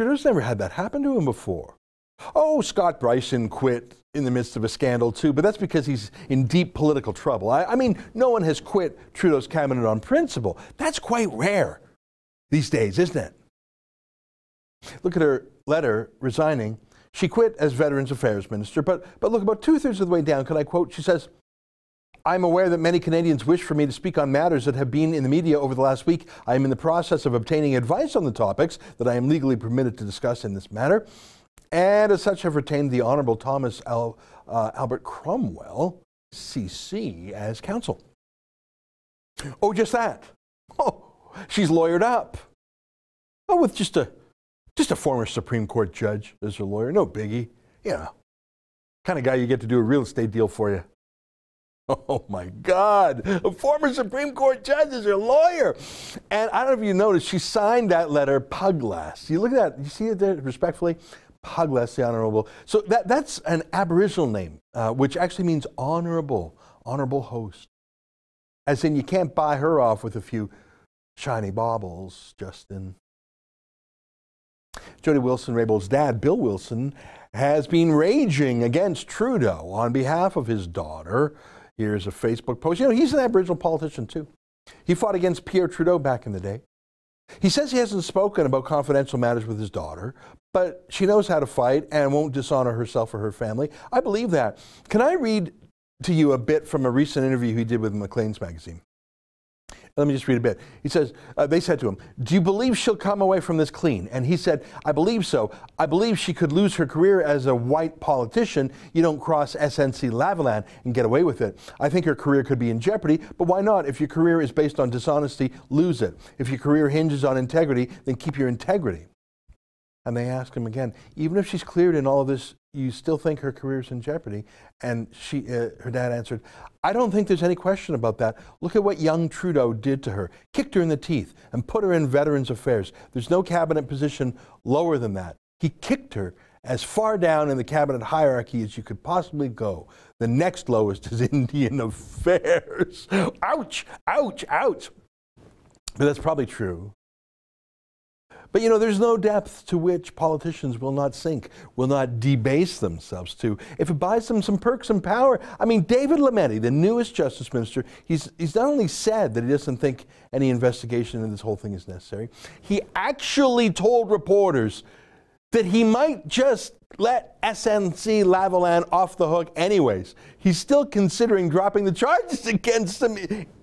Trudeau's never had that happen to him before. Oh, Scott Brison quit in the midst of a scandal too, but that's because he's in deep political trouble. I mean, no one has quit Trudeau's cabinet on principle. That's quite rare these days, isn't it? Look at her letter resigning. She quit as Veterans Affairs Minister, but look, about two-thirds of the way down, can I quote? She says, "I'm aware that many Canadians wish for me to speak on matters that have been in the media over the last week. I am in the process of obtaining advice on the topics that I am legally permitted to discuss in this matter, and as such have retained the Honourable Thomas Albert Cromwell, CC, as counsel." Oh, just that. Oh, she's lawyered up. Oh, with just a former Supreme Court judge as her lawyer. No biggie. You know, kind of guy you get to do a real estate deal for you. Oh my God, a former Supreme Court judge is her lawyer. And I don't know if you noticed, she signed that letter Puglaas. You look at that, you see it there respectfully? Puglaas the Honourable. So that's an Aboriginal name, which actually means honourable, honourable host. As in, you can't buy her off with a few shiny baubles, Justin. Jody Wilson, Rebel's dad, Bill Wilson, has been raging against Trudeau on behalf of his daughter. Here's a Facebook post. You know, he's an Aboriginal politician too. He fought against Pierre Trudeau back in the day. He says he hasn't spoken about confidential matters with his daughter, but she knows how to fight and won't dishonor herself or her family. I believe that. Can I read to you a bit from a recent interview he did with Maclean's magazine? Let me just read a bit. He says, they said to him, "Do you believe she'll come away from this clean?" And he said, "I believe so. I believe she could lose her career as a white politician. You don't cross SNC-Lavalin and get away with it. I think her career could be in jeopardy, but why not? If your career is based on dishonesty, lose it. If your career hinges on integrity, then keep your integrity." And they ask him again, "Even if she's cleared in all of this, you still think her career's in jeopardy?" And she, her dad answered, "I don't think there's any question about that. Look at what young Trudeau did to her. Kicked her in the teeth and put her in Veterans Affairs. There's no cabinet position lower than that. He kicked her as far down in the cabinet hierarchy as you could possibly go. The next lowest is Indian Affairs." Ouch, ouch, ouch. But that's probably true. But you know, there's no depth to which politicians will not sink, will not debase themselves to, if it buys them some perks and power. I mean, David Lametti, the newest Justice Minister, he's not only said that he doesn't think any investigation into this whole thing is necessary, he actually told reporters that he might just let SNC-Lavalin off the hook anyways. He's still considering dropping the charges against them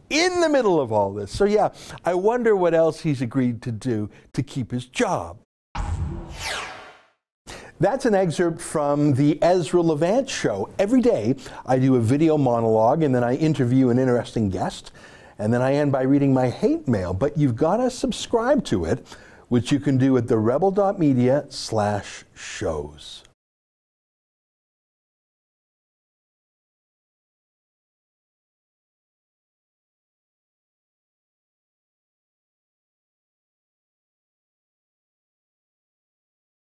in the middle of all this. So yeah, I wonder what else he's agreed to do to keep his job. That's an excerpt from the Ezra Levant show. Every day I do a video monologue and then I interview an interesting guest and then I end by reading my hate mail, but you've got to subscribe to it, which you can do at therebel.media/shows.